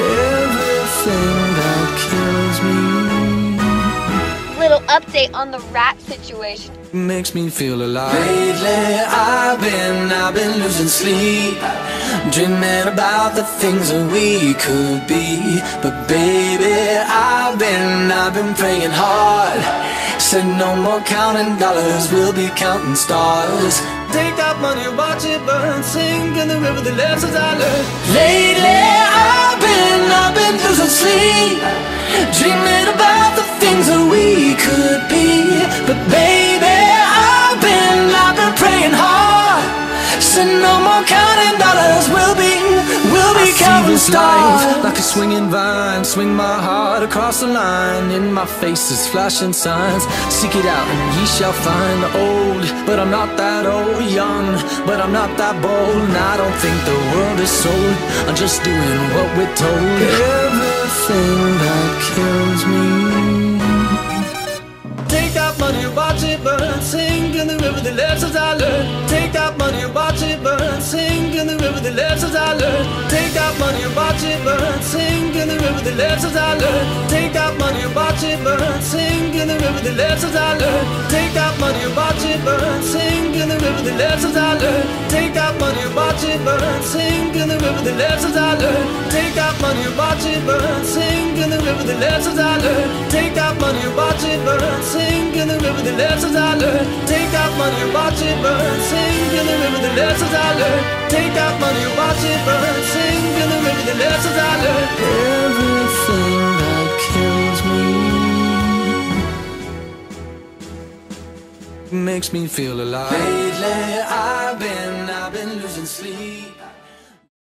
everything that kills me. Little update on the rat situation. Makes me feel alive. Lately I've been losing sleep, dreaming about the things that we could be. But baby, I've been praying hard. Said no more counting dollars, we'll be counting stars. Take that money, watch it burn, sink in the river, the lessons I learned. Lately I've been losing sleep, dreaming about the things that we could be. But baby, I've been praying hard. Said no more counting dollars, we'll be counting stars. Like a swinging vine, swing my heart across the line. In my face is flashing signs. Seek it out and ye shall find. Old, but I'm not that old. Young, but I'm not that bold. And I don't think the world is sold. I'm just doing what we're told. Everything that kills me. Take that money, watch it burn. Sing in the river, the lessons I learned. Take that money, watch it burn. Sing in the river, the lessons I learned. Take that money, watch it burn. Sing in the river, the lessons I learned. Take that money, watch it burn. Sing in the river, the lessons I learned. Take that money, watch it burn. Sing in the river, the lessons I learned. Take that money, watch it burn. Sing in the river, the lessons I learned. Take that money, watch it burn. Sing in the river, the lessons I learned. Take that money, watch it burn. Sing in the river, the lessons I learned. Take that money, watch it burn. Sing in the river, the lessons I learned. Take that money, watch it burn. Sing in the river, the lessons I learned. Everything that kills me makes me feel alive. Lately,